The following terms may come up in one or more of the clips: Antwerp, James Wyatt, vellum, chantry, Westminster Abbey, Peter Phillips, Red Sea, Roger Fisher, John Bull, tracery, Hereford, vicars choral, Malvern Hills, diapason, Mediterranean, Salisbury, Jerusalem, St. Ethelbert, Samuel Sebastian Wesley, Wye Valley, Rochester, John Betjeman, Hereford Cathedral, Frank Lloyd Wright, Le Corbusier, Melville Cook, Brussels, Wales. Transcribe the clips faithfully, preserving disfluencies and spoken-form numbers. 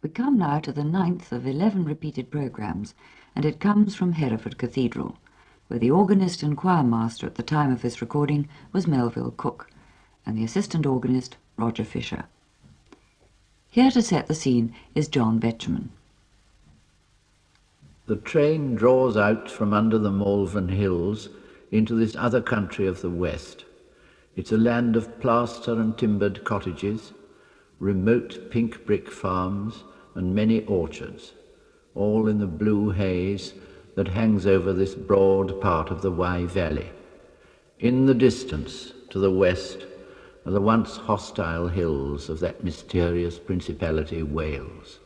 We come now to the ninth of eleven repeated programmes, and it comes from Hereford Cathedral, where the organist and choirmaster at the time of this recording was Melville Cook, and the assistant organist Roger Fisher. Here to set the scene is John Betjeman. The train draws out from under the Malvern Hills into this other country of the West. It's a land of plaster and timbered cottages, remote pink brick farms and many orchards, all in the blue haze that hangs over this broad part of the Wye Valley. In the distance, to the west, are the once hostile hills of that mysterious principality, Wales.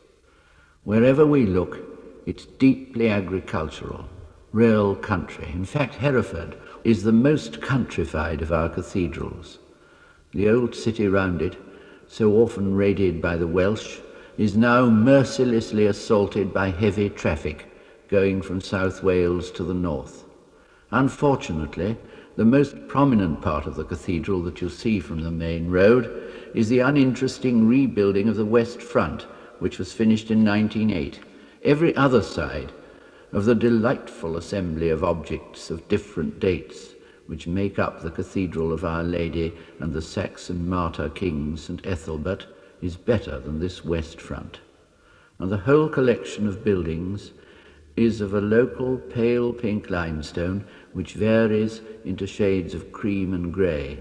Wherever we look, it's deeply agricultural, rural country. In fact, Hereford is the most countrified of our cathedrals. The old city round it, so often raided by the Welsh, is now mercilessly assaulted by heavy traffic going from South Wales to the north. Unfortunately, the most prominent part of the cathedral that you see from the main road is the uninteresting rebuilding of the west front, which was finished in nineteen oh eight. Every other side of the delightful assembly of objects of different dates which make up the Cathedral of Our Lady and the Saxon martyr king Saint Ethelbert is better than this west front, and the whole collection of buildings is of a local pale pink limestone which varies into shades of cream and grey.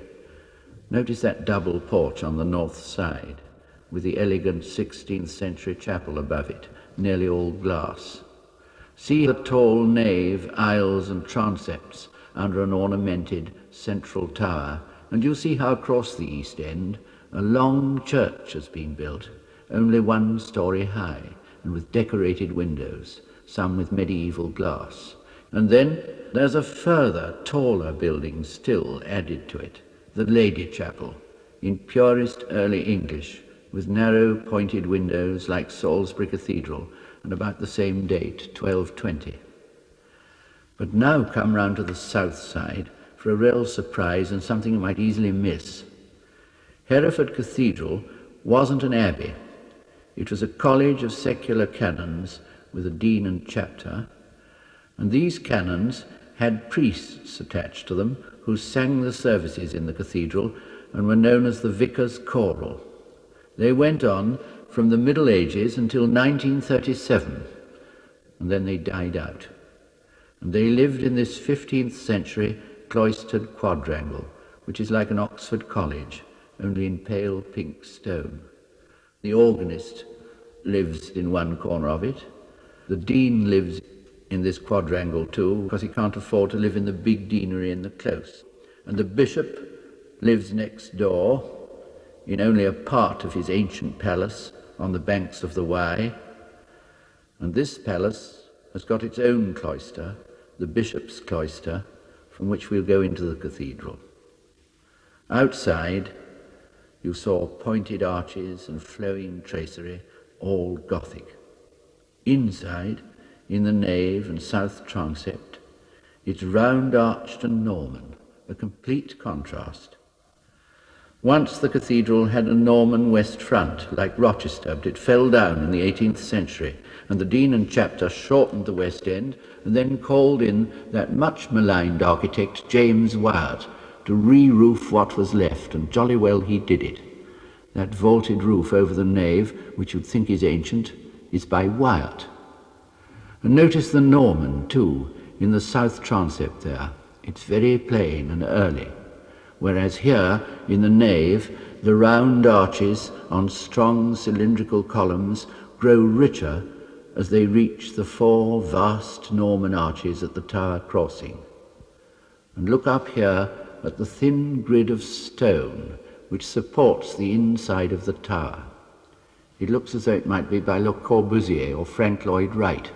Notice that double porch on the north side with the elegant sixteenth century chapel above it, nearly all glass. See the tall nave, aisles and transepts under an ornamented central tower, and you see how across the east end a long church has been built, only one storey high and with decorated windows, some with medieval glass. And then there's a further, taller building still added to it, the Lady Chapel, in purest early English, with narrow pointed windows like Salisbury Cathedral, and about the same date, twelve twenty. But now come round to the south side for a real surprise and something you might easily miss. Hereford Cathedral wasn't an abbey. It was a college of secular canons with a dean and chapter, and these canons had priests attached to them who sang the services in the cathedral and were known as the vicars choral. They went on from the Middle Ages until nineteen thirty-seven, and then they died out. And they lived in this fifteenth century cloistered quadrangle, which is like an Oxford college, only in pale pink stone. The organist lives in one corner of it. The dean lives in this quadrangle too, because he can't afford to live in the big deanery in the close. And the bishop lives next door, in only a part of his ancient palace on the banks of the Wye. And this palace has got its own cloister, the bishop's cloister, from which we'll go into the cathedral. Outside, you saw pointed arches and flowing tracery, all Gothic. Inside, in the nave and south transept, it's round-arched and Norman, a complete contrast. Once the cathedral had a Norman west front, like Rochester, but it fell down in the eighteenth century, and the dean and chapter shortened the west end and then called in that much-maligned architect, James Wyatt, to re-roof what was left, and jolly well he did it. That vaulted roof over the nave, which you'd think is ancient, is by Wyatt. And notice the Norman, too, in the south transept there. It's very plain and early, whereas here, in the nave, the round arches on strong cylindrical columns grow richer as they reach the four vast Norman arches at the tower crossing. And look up here at the thin grid of stone which supports the inside of the tower. It looks as though it might be by Le Corbusier or Frank Lloyd Wright,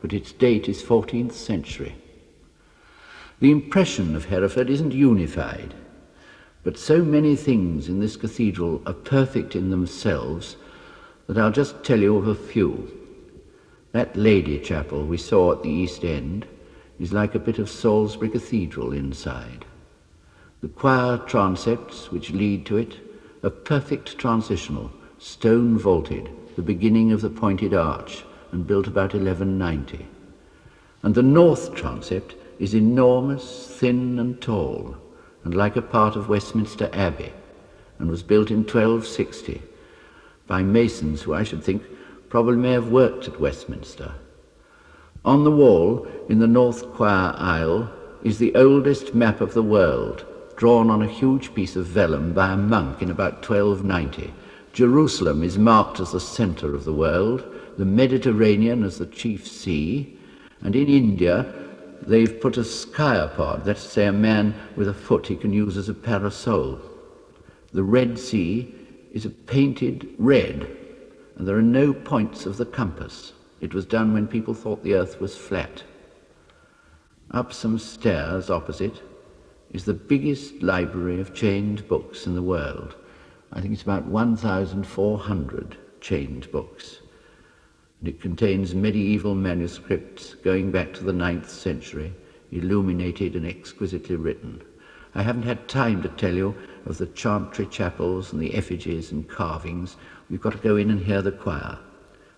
but its date is fourteenth century. The impression of Hereford isn't unified, but so many things in this cathedral are perfect in themselves that I'll just tell you of a few. That Lady Chapel we saw at the east end is like a bit of Salisbury Cathedral inside. The choir transepts which lead to it are perfect transitional, stone vaulted, the beginning of the pointed arch, and built about eleven ninety. And the north transept is enormous, thin and tall, and like a part of Westminster Abbey, and was built in twelve sixty by masons who I should think probably may have worked at Westminster. On the wall, in the north choir aisle, is the oldest map of the world, drawn on a huge piece of vellum by a monk in about twelve ninety. Jerusalem is marked as the centre of the world, the Mediterranean as the chief sea, and in India they've put a skyapod, that's to say a man with a foot he can use as a parasol. The Red Sea is a painted red, and there are no points of the compass. It was done when people thought the earth was flat. Up some stairs opposite is the biggest library of chained books in the world. I think it's about one thousand four hundred chained books. And it contains medieval manuscripts going back to the ninth century, illuminated and exquisitely written. I haven't had time to tell you of the chantry chapels and the effigies and carvings. We've got to go in and hear the choir.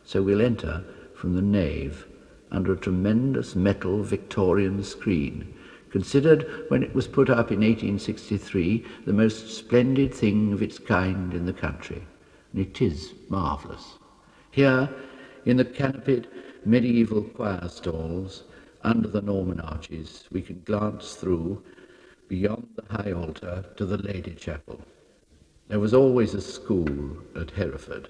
So we'll enter from the nave under a tremendous metal Victorian screen, considered, when it was put up in eighteen sixty-three, the most splendid thing of its kind in the country. And it is marvellous. Here, in the canopied medieval choir stalls, under the Norman arches, we can glance through, beyond the high altar, to the Lady Chapel. There was always a school at Hereford,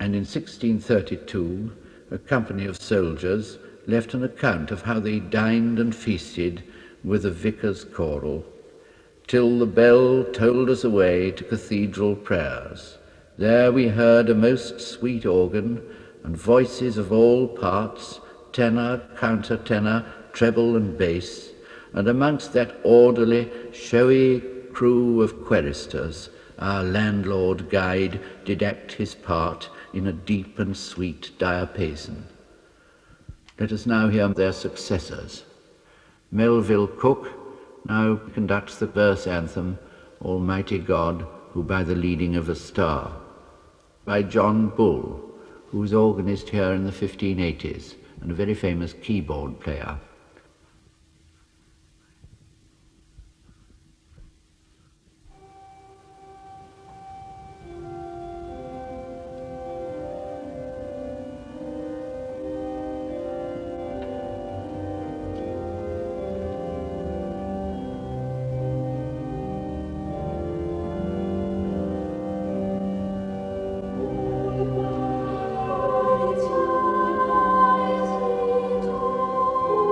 and in sixteen thirty-two, a company of soldiers left an account of how they dined and feasted with the vicar's choral, till the bell tolled us away to cathedral prayers. There we heard a most sweet organ, and voices of all parts, tenor, countertenor, treble and bass, and amongst that orderly, showy crew of queristers, our landlord guide did act his part in a deep and sweet diapason. Let us now hear their successors. Melville Cook now conducts the verse anthem, Almighty God, who by the leading of a star, by John Bull, who was organist here in the fifteen eighties and a very famous keyboard player. Thank you.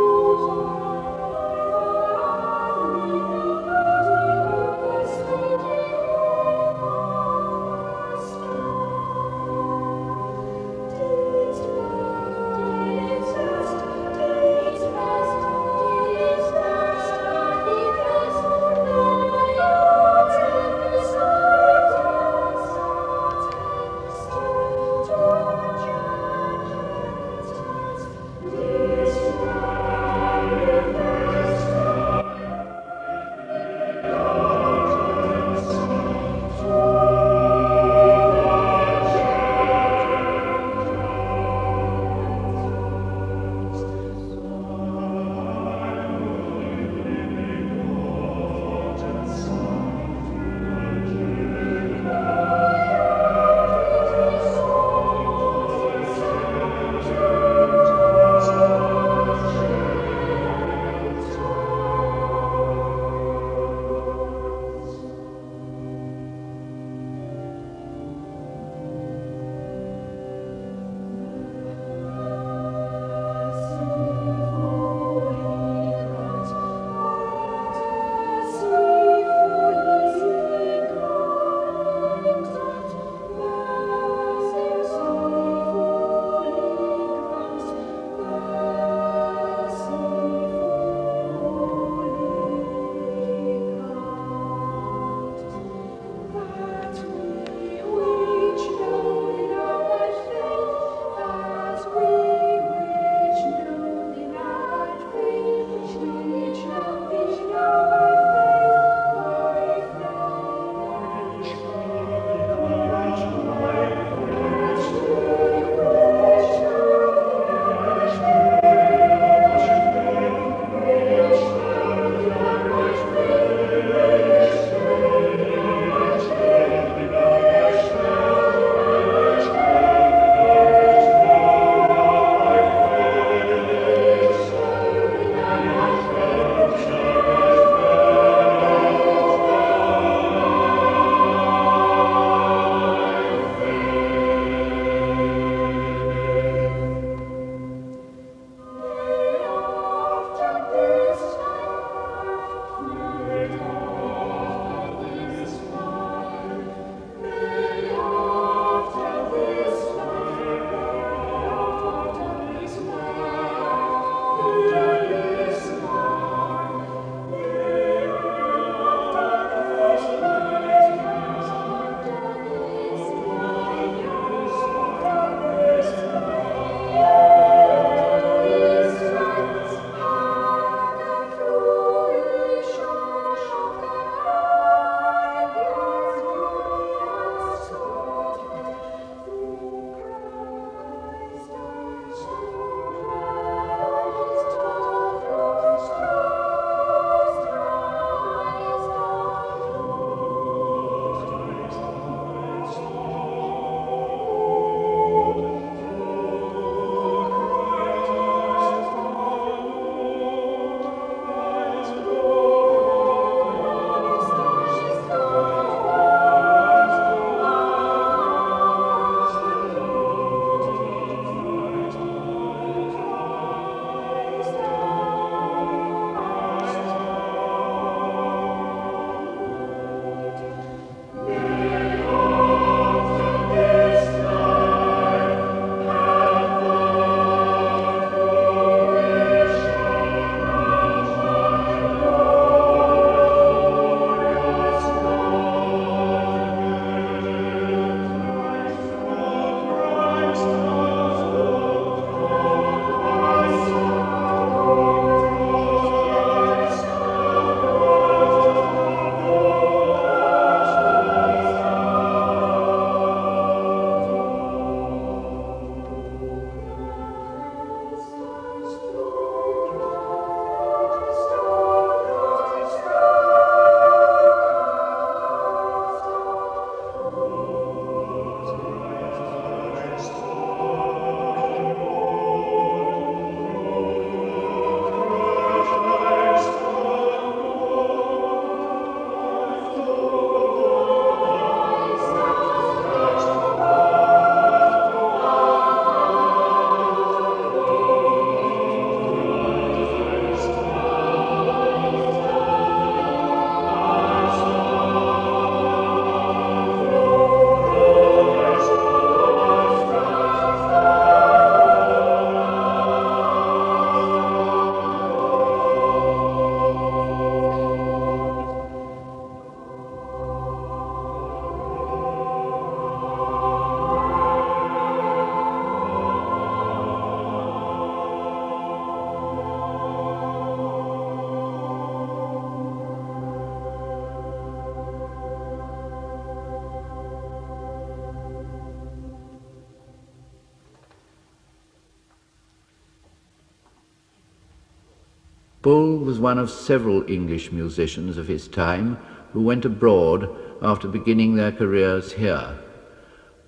Bull was one of several English musicians of his time who went abroad after beginning their careers here.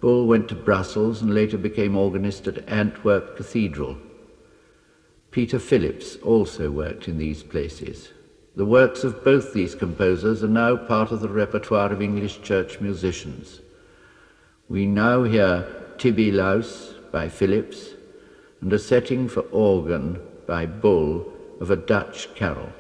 Bull went to Brussels and later became organist at Antwerp Cathedral. Peter Phillips also worked in these places. The works of both these composers are now part of the repertoire of English church musicians. We now hear Tibi Laus by Phillips and a setting for organ by Bull of a Dutch carol.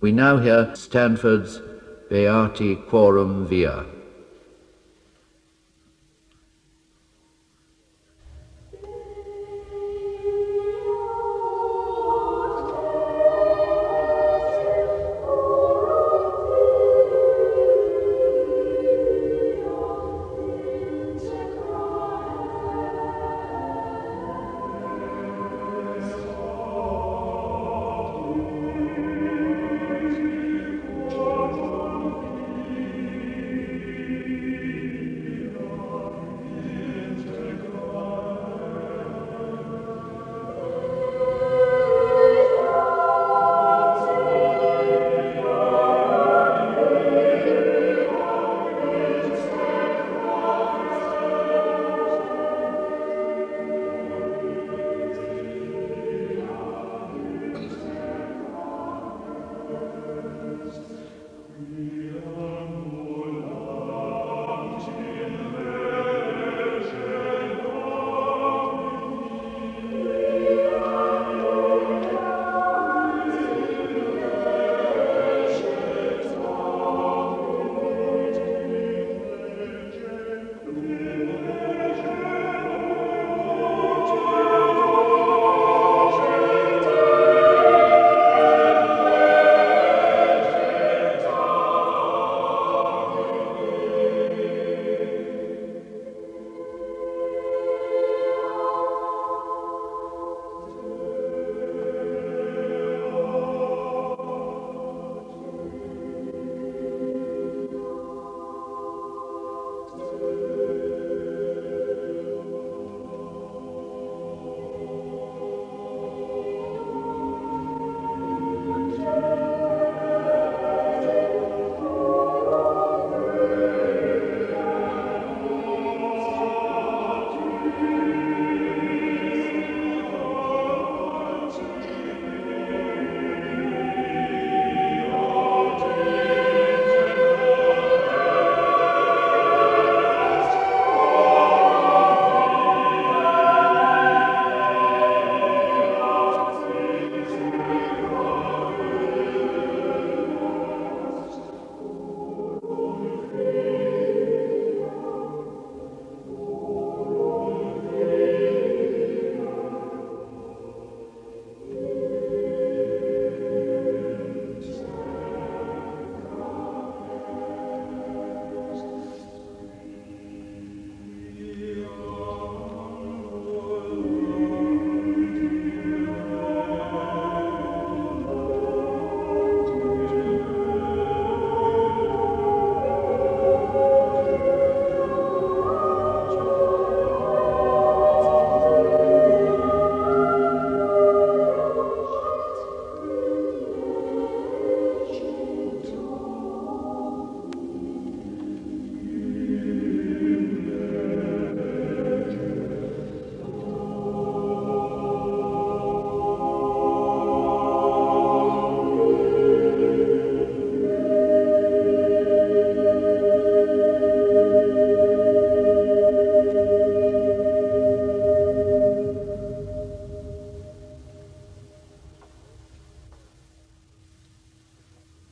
We now hear Stanford's Beati Quorum Via.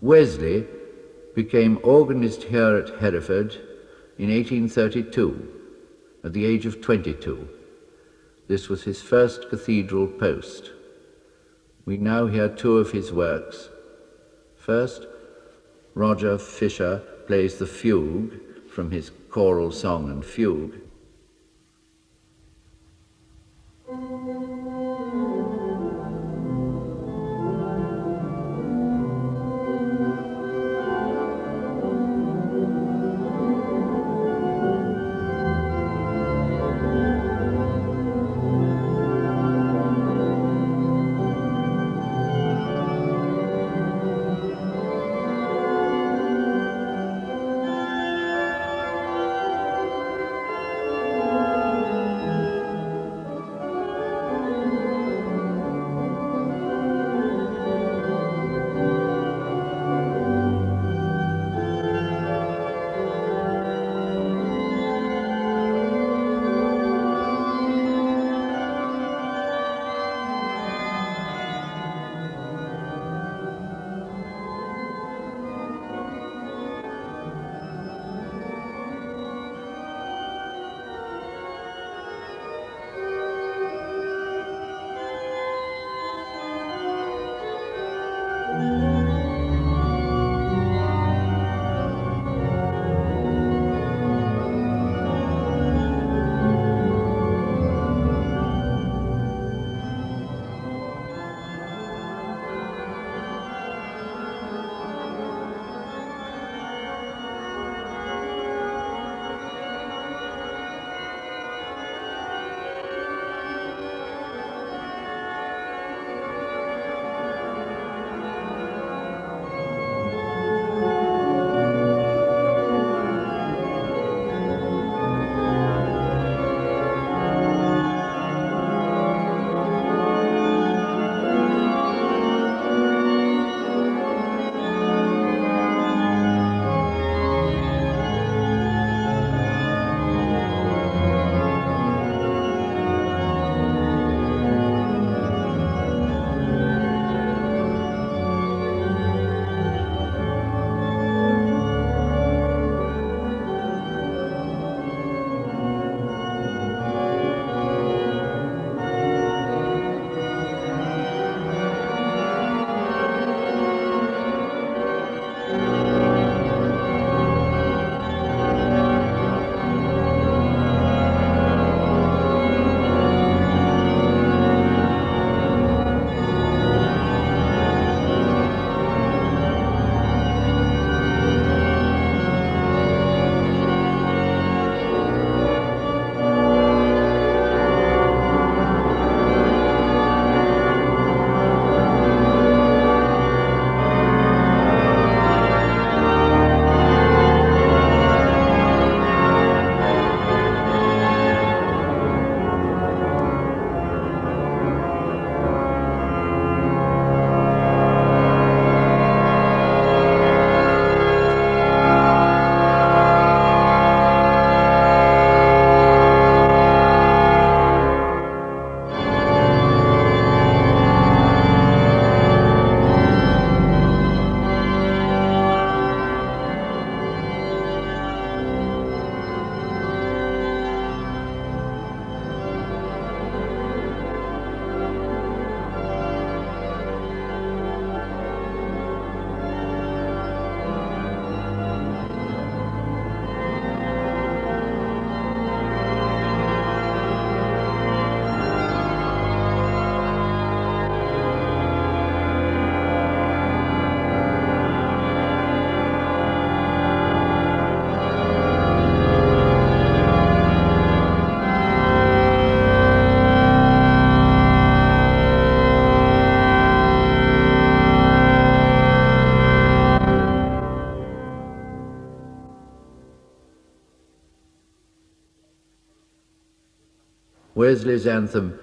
Wesley became organist here at Hereford in eighteen thirty-two, at the age of twenty-two. This was his first cathedral post. We now hear two of his works. First, Roger Fisher plays the fugue from his choral song and fugue. Wesley's anthem,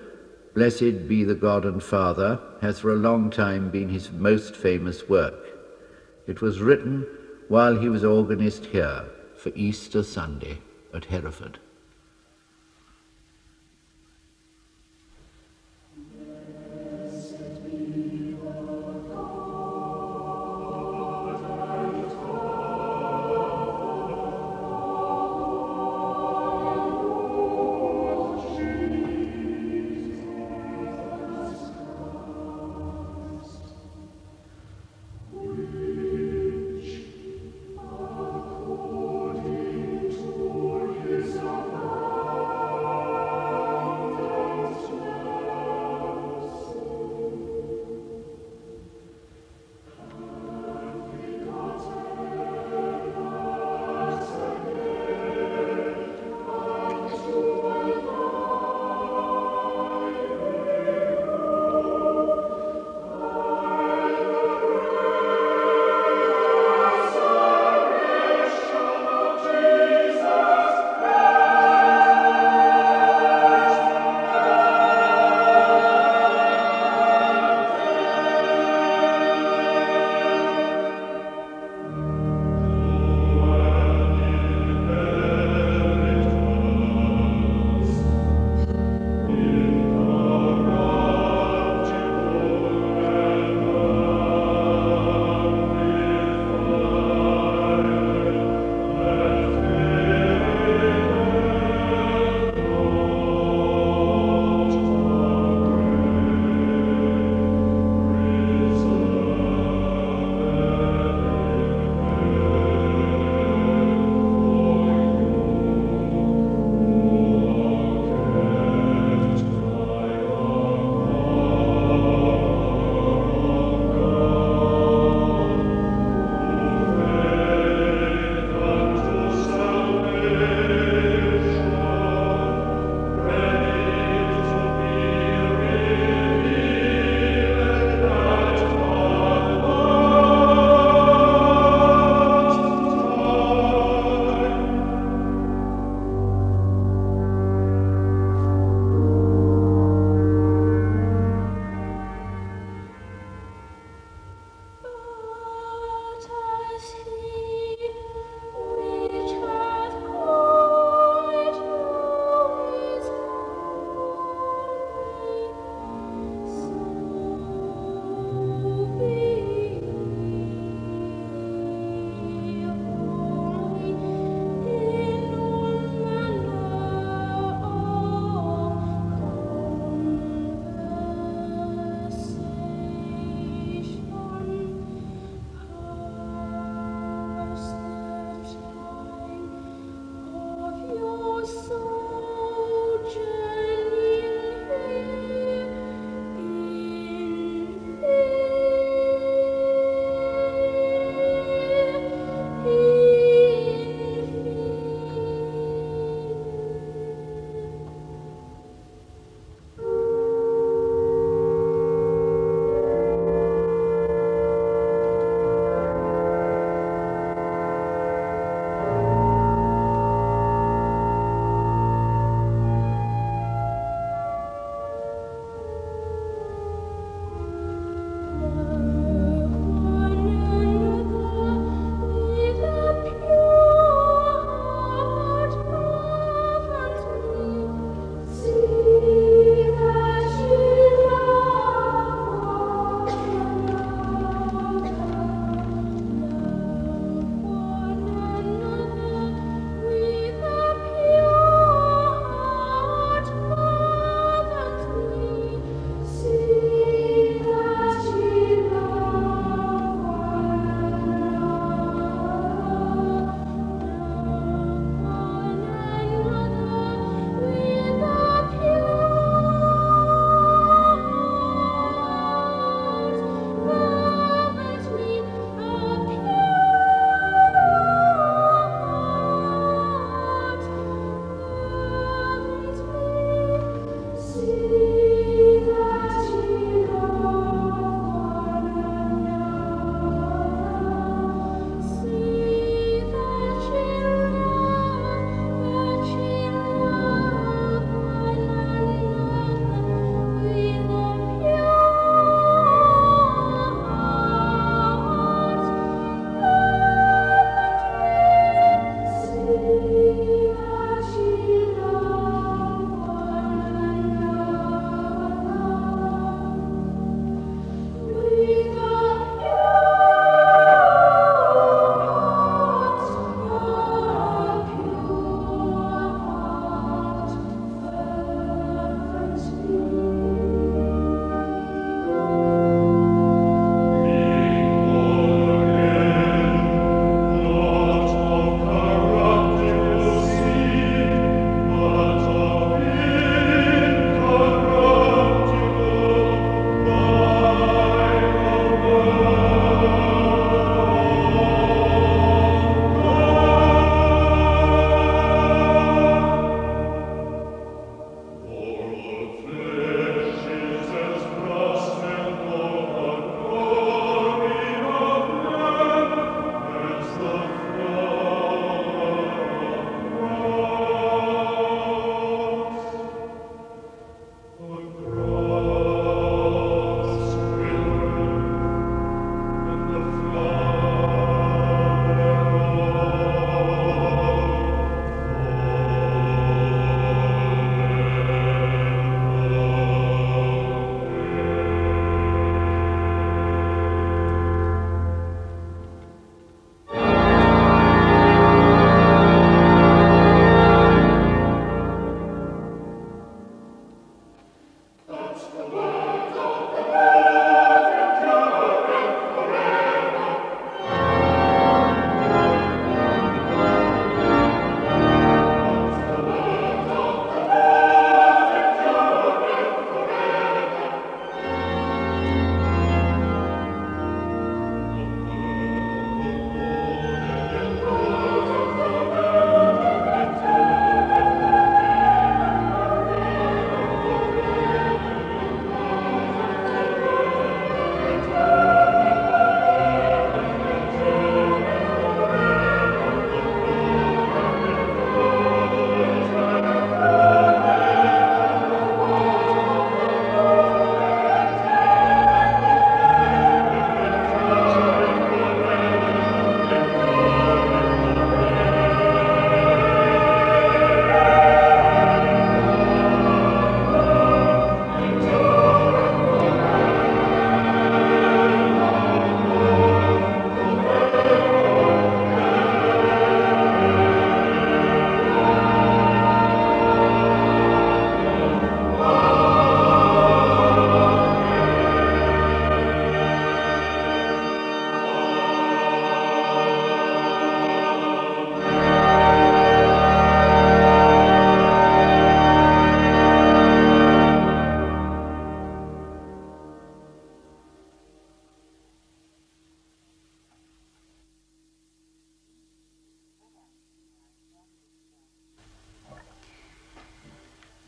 "Blessed be the God and Father," has for a long time been his most famous work. It was written while he was organist here for Easter Sunday at Hereford. So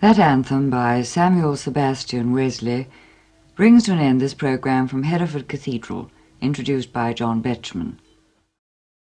That anthem by Samuel Sebastian Wesley brings to an end this program from Hereford Cathedral, introduced by John Betjeman.